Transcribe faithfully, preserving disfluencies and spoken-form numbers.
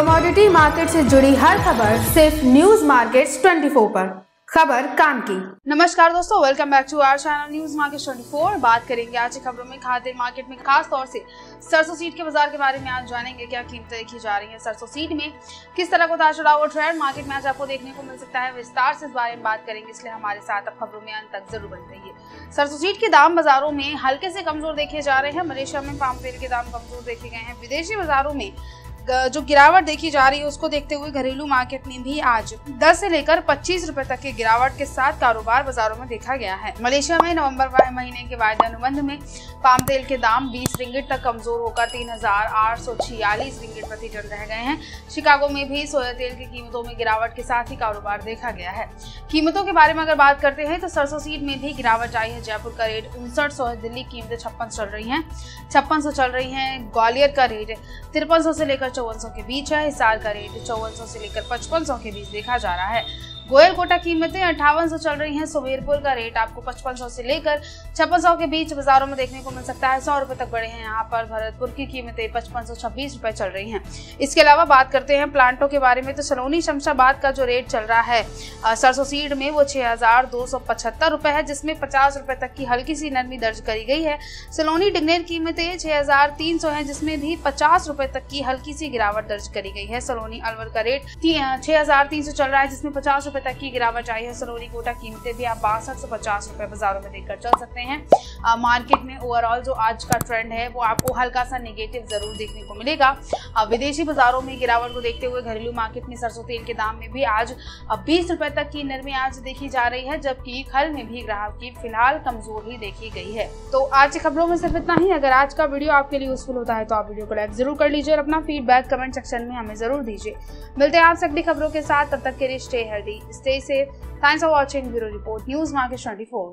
Commodity market से जुड़ी हर खबर सिर्फ न्यूज मार्केट चौबीस पर, खबर काम की। नमस्कार दोस्तों, welcome back to our channel news market चौबीस। बात करेंगे आज की खबरों में खाद्य मार्केट में खास तौर से सरसों सीड के बाजार के बारे में। आज जानेंगे क्या कीमतें देखी जा रही हैं, सरसों सीड में किस तरह का उतार चढ़ाव और ट्रेंड मार्केट में आज आपको देखने को मिल सकता है। विस्तार से इस बारे में बात करेंगे, इसलिए हमारे साथ अब खबरों में अंत तक जरूर बन रहिए। सरसों सीड के दाम बाजारों में हल्के से कमजोर देखे जा रहे हैं। मलेशिया में पाम तेल के दाम कमजोर देखे गए हैं। विदेशी बाजारों में जो गिरावट देखी जा रही है उसको देखते हुए घरेलू मार्केट में भी आज दस से लेकर पच्चीस रुपए तक की गिरावट के साथ कारोबार बाजारों में देखा गया है। मलेशिया में नवंबर महीने के वायदा अनुबंध में पाम तेल के दाम बीस रिंगिट तक कमजोर होकर तीन हजार आठ सौ छियालीस रिंगिट प्रति टन रह गए हैं। शिकागो में भी सोया तेल की कीमतों में गिरावट के साथ ही कारोबार देखा गया है। कीमतों के बारे में अगर बात करते हैं तो सरसों सीड में भी गिरावट आई है। जयपुर का रेट उनसठ सौ है, दिल्ली कीमतें छप्पन चल रही है, छप्पन सौ चल रही है। ग्वालियर का रेट तिरपन सौ से लेकर चौवन सौ के बीच है। हिसार का रेट चौवन सौ से लेकर पचपन सौ के बीच देखा जा रहा है। गोयल कोटा कीमतें अट्ठावन सौ चल रही हैं। सुमेरपुर का रेट आपको पचपन सौ से लेकर छप्पन सौ के बीच बाजारों में देखने को मिल सकता है। सौ रुपए तक बढ़े हैं। यहाँ पर भरतपुर की कीमतें पचपन सौ छब्बीस रुपए चल रही हैं। इसके अलावा बात करते हैं प्लांटों के बारे में तो सलोनी शमशाबाद का जो रेट चल रहा है सरसों सीड में वो छह हजार दो सौ पचहत्तर रुपए है, जिसमें पचास रुपए तक की हल्की सी नरमी दर्ज करी गई है। सलोनी डिग्नेर कीमतें छह हजार तीन सौ है, जिसमें भी पचास रुपए तक की हल्की सी गिरावट दर्ज करी गई है। सलोनी अलवर का रेट छह हजार तीन सौ चल रहा है, जिसमें पचास रुपए तक की गिरावट आई है। सरोरी कोटा कीमतें भी आप बासठ सौ पचास रुपए बाजारों में देखकर चल सकते हैं। आ, मार्केट में ओवरऑल जो आज का ट्रेंड है वो आपको हल्का सा नेगेटिव जरूर देखने को मिलेगा। आ, विदेशी बाजारों में गिरावट को देखते हुए घरेलू मार्केट में सरसों तेल के दाम में भी आज बीस रुपए तक की नरमी आज देखी जा रही है, जबकि खल में भी ग्राहक की फिलहाल कमजोरी देखी गई है। तो आज की खबरों में सिर्फ इतना ही। अगर आज का वीडियो आपके लिए यूजफुल होता है तो आप वीडियो को लाइक जरूर कर लीजिए और अपना फीडबैक कमेंट सेक्शन में हमें जरूर दीजिए। मिलते हैं आपसे अगली खबरों के साथ, तब तक के लिए stay healthy, stay safe. Thanks for watching Bureau Report News Market twenty-four.